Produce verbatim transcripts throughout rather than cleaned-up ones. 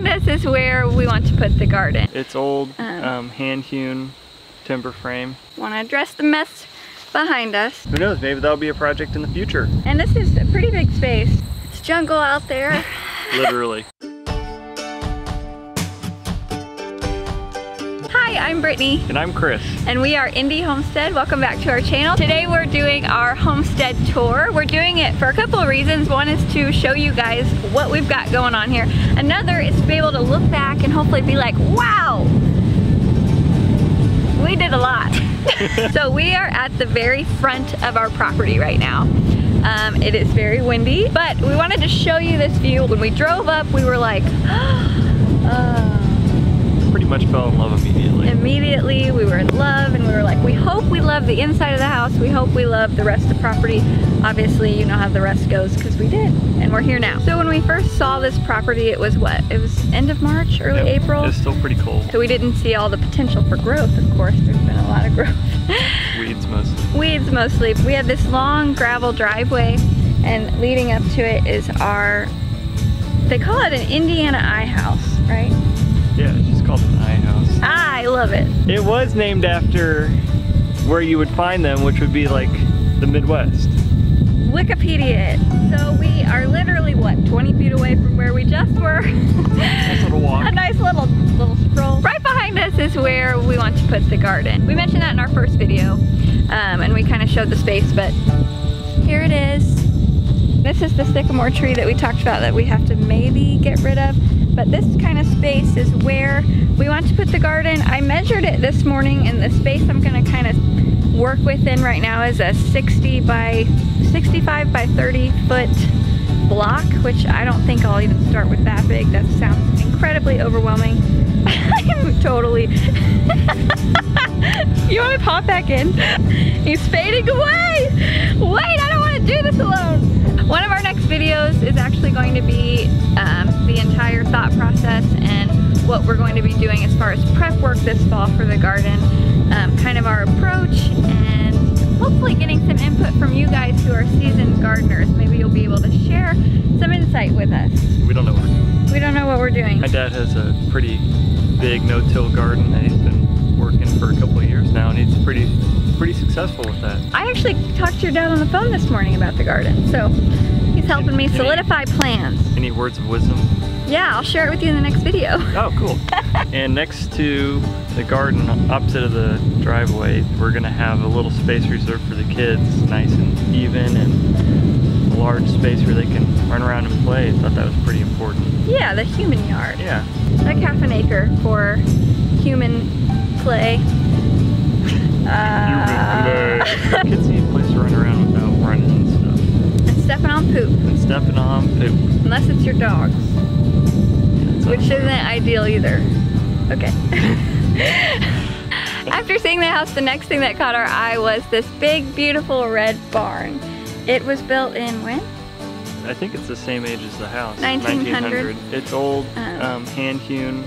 behind us is where we want to put the garden. It's old, um, um, hand-hewn timber frame. Want to address the mess behind us. Who knows, maybe that'll be a project in the future. And this is a pretty big space. It's jungle out there. Literally. Hi, I'm Brittany. And I'm Chris. And we are Indy Homestead. Welcome back to our channel. Today we're doing our homestead tour. We're doing it for a couple of reasons. One is to show you guys what we've got going on here. Another is to be able to look back and hopefully be like, wow, we did a lot. So we are at the very front of our property right now. Um, it is very windy, but we wanted to show you this view. When we drove up, we were like, oh. Pretty much fell in love immediately. Immediately, we were in love, and we were like, we hope we love the inside of the house. We hope we love the rest of the property. Obviously, you know how the rest goes, because we did, and we're here now. So when we first saw this property, it was what? It was end of March, early yep. April? It's still pretty cold. So we didn't see all the potential for growth, of course. There's been a lot of growth. Weeds mostly. Weeds mostly. We had this long gravel driveway, and leading up to it is our, they call it an Indiana eye house, right? Yeah, it's just called an eye house. I love it. It was named after where you would find them, which would be like the Midwest. Wikipedia it. So we are literally, what, twenty feet away from where we just were. Nice little walk. A nice little, little stroll. Right behind us is where we want to put the garden. We mentioned that in our first video, um, and we kind of showed the space, but here it is. This is the sycamore tree that we talked about that we have to maybe get rid of. But this kind of space is where we want to put the garden. I measured it this morning, and the space I'm gonna kind of work within right now is a sixty by sixty-five by thirty foot block, which I don't think I'll even start with that big. That sounds incredibly overwhelming. I'm totally. You wanna pop back in? He's fading away. Wait, I don't wanna do this alone. One of our next videos is actually going to be um, the entire thought process and what we're going to be doing as far as prep work this fall for the garden, um, kind of our approach, and hopefully getting some input from you guys who are seasoned gardeners. Maybe you'll be able to share some insight with us. We don't know what we're doing. We don't know what we're doing. My dad has a pretty big no-till garden that he's been working for a couple of years now, and he's pretty pretty successful with that. I actually talked to your dad on the phone this morning about the garden, so he's helping any, me solidify any, plans. Any words of wisdom? Yeah, I'll share it with you in the next video. Oh, cool. And next to the garden, opposite of the driveway, we're gonna have a little space reserved for the kids, nice and even, and a large space where they can run around and play. I thought that was pretty important. Yeah, the human yard. Yeah. Like half an acre for human play. Uh, kids need a place to run around without running and stuff. And stepping on poop. And stepping on poop. Unless it's your dog's. That's which isn't ideal either. Okay. After seeing the house, the next thing that caught our eye was this big, beautiful red barn. It was built in when? I think it's the same age as the house. nineteen hundred. nineteen hundred. It's old, um, um, hand-hewn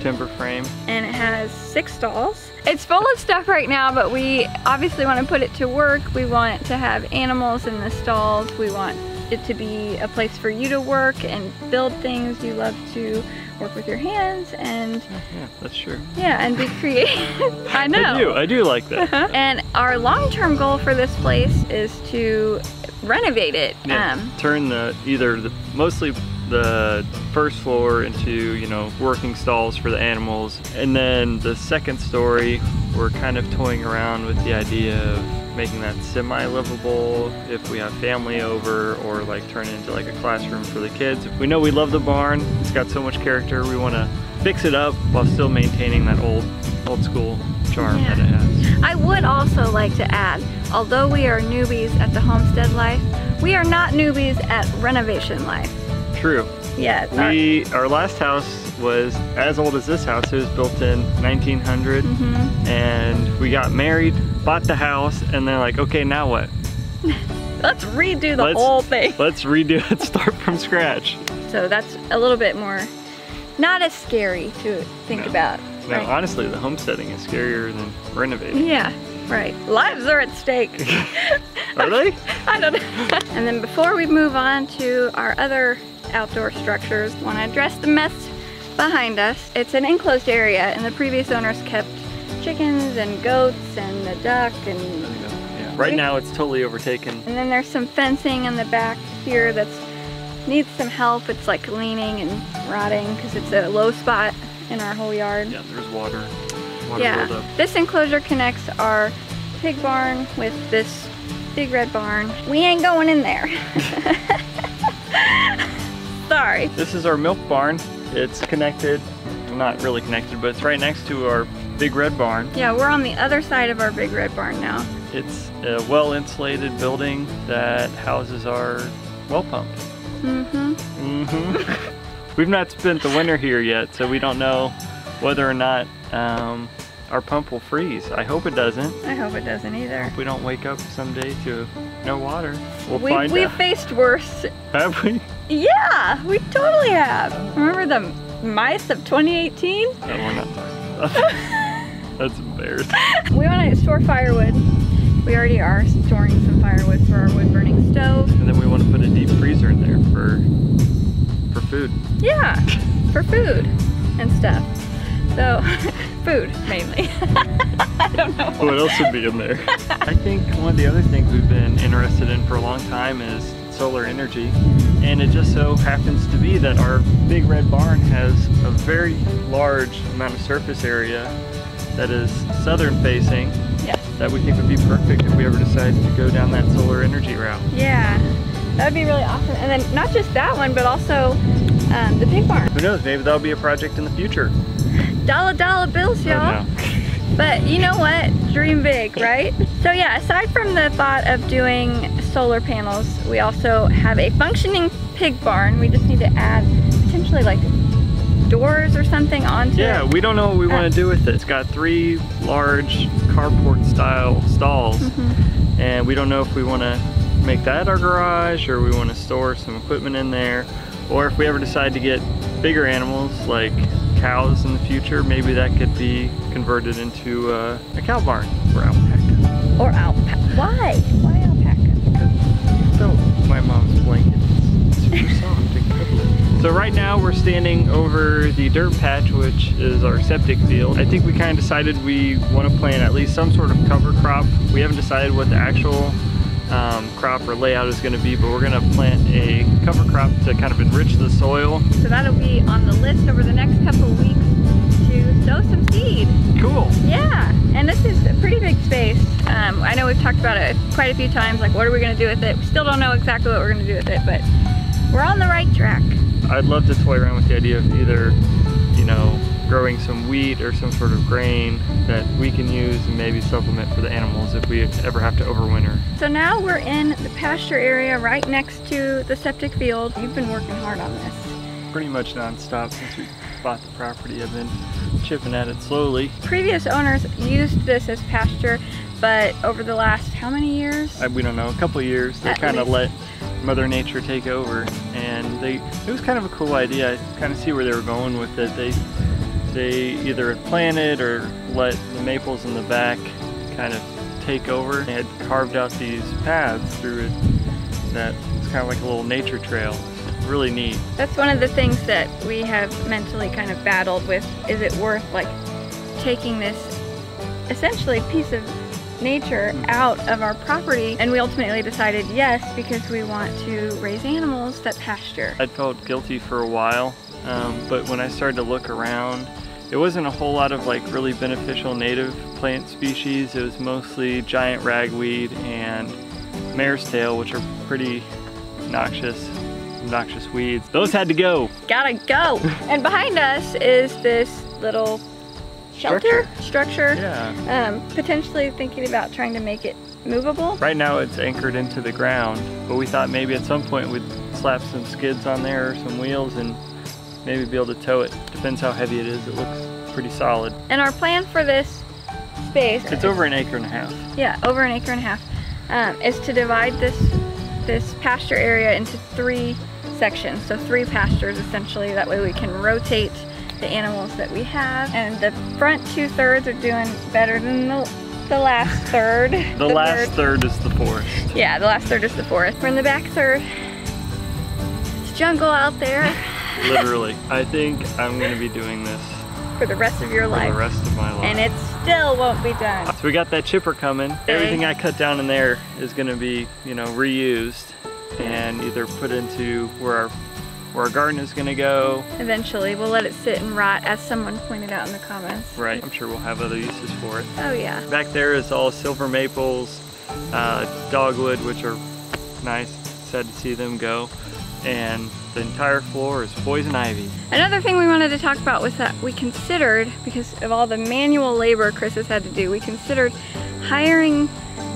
timber frame. And it has six stalls. It's full of stuff right now, but we obviously want to put it to work. We want to have animals in the stalls. We want it to be a place for you to work and build things. You love to work with your hands and... Yeah, yeah, that's true. Yeah, and be creative. I know. I do. I do like that. Uh-huh. And our long-term goal for this place is to renovate it. Yeah, um, turn the either the mostly the first floor into, you know, working stalls for the animals, and then the second story we're kind of toying around with the idea of making that semi-livable if we have family over, or like turn it into like a classroom for the kids. We know we love the barn, it's got so much character. We want to fix it up while still maintaining that old old school charm yeah. that it has. I would also like to add, although we are newbies at the homestead life, we are not newbies at renovation life. True. Yeah. We, our last house was as old as this house. It was built in nineteen hundred, mm-hmm. and we got married, bought the house, and they're like, okay, now what? Let's redo the let's, whole thing. Let's redo it, start from scratch. So that's a little bit more, not as scary to think no. about. No, right? Honestly, the homesteading is scarier than renovating. Yeah. Right. Lives are at stake. Are they? I don't know. And then before we move on to our other outdoor structures, want to address the mess behind us. It's an enclosed area, and the previous owners kept chickens and goats and a duck and... Yeah. Right now it's totally overtaken. And then there's some fencing in the back here that needs some help. It's like leaning and rotting because it's a low spot in our whole yard. Yeah, there's water. water yeah. buildup. This enclosure connects our pig barn with this big red barn. We ain't going in there. Sorry. This is our milk barn. It's connected, not really connected, but it's right next to our big red barn. Yeah, we're on the other side of our big red barn now. It's a well-insulated building that houses our well pump. Mm-hmm. Mm-hmm. We've not spent the winter here yet, so we don't know whether or not um, our pump will freeze. I hope it doesn't. I hope it doesn't either. I hope we don't wake up someday to no water. We'll we, find we've out. We've faced worse. Have we? Yeah, we totally have. Remember the mice of twenty eighteen? No, we're not talking about that. That's embarrassing. We want to store firewood. We already are storing some firewood for our wood burning stove. And then we want to put a deep freezer in there for for food. Yeah, for food and stuff. So, food mainly. I don't know what. What else would be in there? I think one of the other things we've been interested in for a long time is solar energy. And it just so happens to be that our big red barn has a very large amount of surface area that is southern facing, yes, that we think would be perfect if we ever decided to go down that solar energy route. Yeah, that would be really awesome. And then not just that one, but also um, the pig barn. Who knows, maybe that'll be a project in the future. Dollar dollar bills, y'all. Oh, no. But you know what, dream big, right? So yeah, aside from the thought of doing solar panels, we also have a functioning pig barn. We just need to add potentially like doors or something onto yeah, it. Yeah, we don't know what we uh, want to do with it. It's got three large carport style stalls, mm-hmm, and we don't know if we want to make that our garage or we want to store some equipment in there, or if we ever decide to get bigger animals like cows in the future, maybe that could be converted into uh, a cow barn or alpaca. Or alpaca. Why? Why alpaca? So my mom's blanket is super soft and cuddly. So right now we're standing over the dirt patch, which is our septic field. I think we kind of decided we want to plant at least some sort of cover crop. We haven't decided what the actual um, crop or layout is going to be, but we're going to plant a cover crop to kind of enrich the soil. So that'll be on the list over the next couple of weeks to sow some seed. Cool. Yeah, and this is a pretty big space. Um, I know we've talked about it quite a few times, like what are we going to do with it? We still don't know exactly what we're going to do with it, but we're on the right track. I'd love to toy around with the idea of either, you know, growing some wheat or some sort of grain that we can use and maybe supplement for the animals if we ever have to overwinter. So now we're in the pasture area right next to the septic field. You've been working hard on this. Pretty much nonstop since we bought the property. I've been chipping at it slowly. Previous owners used this as pasture, but over the last how many years? I, we don't know, a couple of years. They kind of let Mother Nature take over, and they it was kind of a cool idea. I kind of see where they were going with it. They they either had planted or let the maples in the back kind of take over. They had carved out these paths through it that it's kind of like a little nature trail. Really neat. That's one of the things that we have mentally kind of battled with. Is it worth like taking this essentially piece of nature out of our property? And we ultimately decided yes, because we want to raise animals that pasture. I felt guilty for a while, um, but when I started to look around, it wasn't a whole lot of like really beneficial native plant species. It was mostly giant ragweed and mare's tail, which are pretty noxious noxious weeds. Those had to go. Gotta go. And behind us is this little shelter structure, structure. Yeah. Um, potentially thinking about trying to make it movable. Right now it's anchored into the ground, but we thought maybe at some point we'd slap some skids on there or some wheels and maybe be able to tow it. Depends how heavy it is. It looks pretty solid. And our plan for this space, it's over an acre and a half. Yeah, over an acre and a half, um, is to divide this this pasture area into three sections, so three pastures essentially. That way we can rotate the animals that we have, and the front two thirds are doing better than the, the last third. the, the last third. third is the forest. Yeah, the last third is the forest. We're in the back third. It's jungle out there. Literally. I think I'm gonna be doing this for the rest of your life. For the rest of my life. And it still won't be done. So we got that chipper coming. Okay. Everything I cut down in there is gonna be, you know, reused and either put into where our where our garden is gonna go. Eventually, we'll let it sit and rot, as someone pointed out in the comments. Right, I'm sure we'll have other uses for it. Oh yeah. Back there is all silver maples, uh, dogwood, which are nice, sad to see them go. And the entire floor is poison ivy. Another thing we wanted to talk about was that we considered, because of all the manual labor Chris has had to do, we considered hiring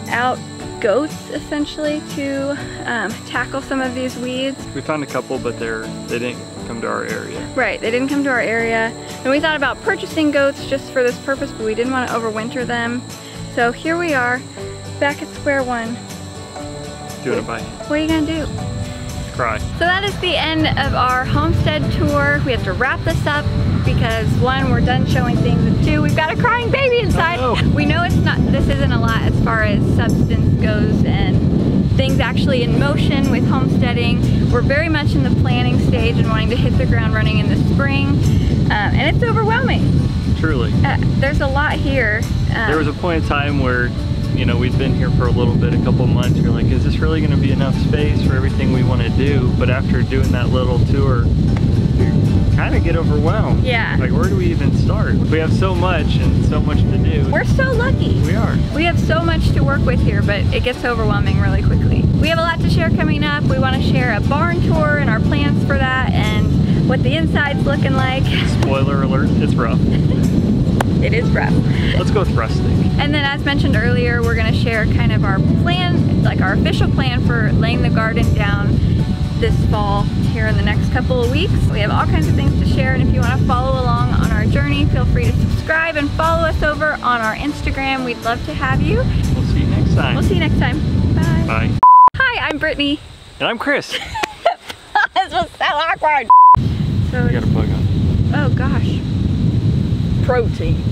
out goats, essentially, to um, tackle some of these weeds. We found a couple, but they're, they didn't come to our area. Right, they didn't come to our area. And we thought about purchasing goats just for this purpose, but we didn't want to overwinter them. So here we are, back at square one. Doing it by hand. What are you going to do? Cry. So that is the end of our homestead tour. We have to wrap this up because one, we're done showing things, and two, we've got a crying baby inside. Oh, no. We know it's not, this isn't a lot as far as substance goes and things actually in motion with homesteading. We're very much in the planning stage and wanting to hit the ground running in the spring, um, and it's overwhelming. Truly. Uh, there's a lot here. Um, there was a point in time where, you know, we've been here for a little bit, a couple months, we're like, is this really gonna be enough space for everything we wanna do? But after doing that little tour, we kinda get overwhelmed. Yeah. Like, where do we even start? We have so much and so much to do. We're so lucky. We are. We have so much to work with here, but it gets overwhelming really quickly. We have a lot to share coming up. We wanna share a barn tour and our plans for that and what the inside's looking like. Spoiler alert, it's rough. It is rough. Let's go with rustic. And then, as mentioned earlier, we're going to share kind of our plan, like our official plan for laying the garden down this fall here in the next couple of weeks. We have all kinds of things to share, and if you want to follow along on our journey, feel free to subscribe and follow us over on our Instagram. We'd love to have you. We'll see you next time. We'll see you next time. Bye. Bye. Hi, I'm Brittany. And I'm Chris. This was so awkward. So you got a bug on. Oh gosh. Protein.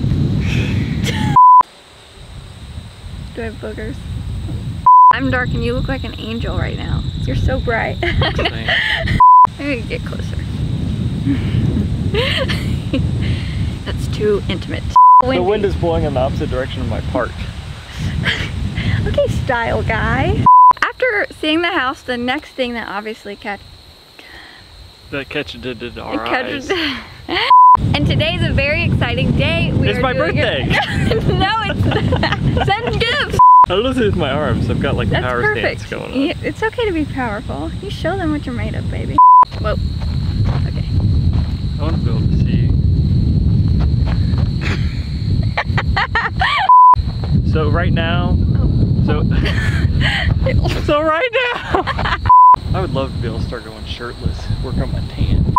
Do I have boogers? I'm dark and you look like an angel right now. You're so bright. Maybe get closer. That's too intimate. Windy. The wind is blowing in the opposite direction of my park. Okay, style guy. After seeing the house, the next thing that obviously catch... That catch did it our eyes. And today's a very exciting day. We it's are my doing birthday! It. No, it's send gifts! I lose it with my arms. I've got like the power perfect. Stance going on. Yeah, it's okay to be powerful. You show them what you're made of, baby. Whoa. Okay. I want to be able to see. So right now... Oh. So... So right now! I would love to be able to start going shirtless. Work on my tan.